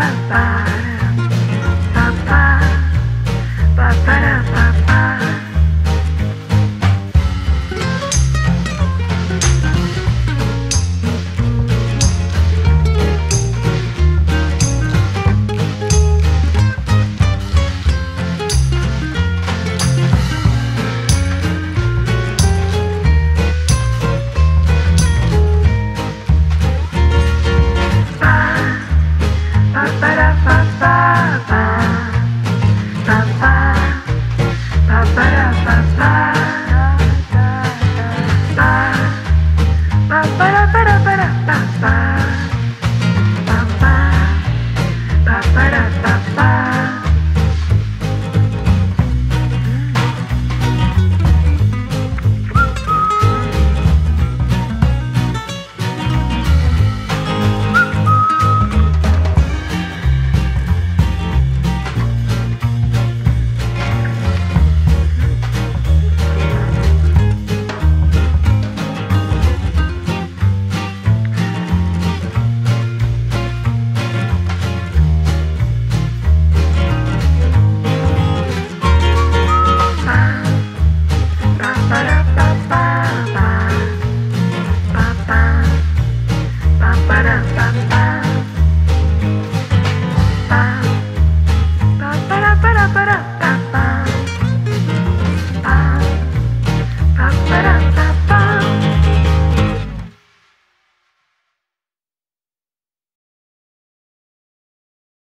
Bye-bye.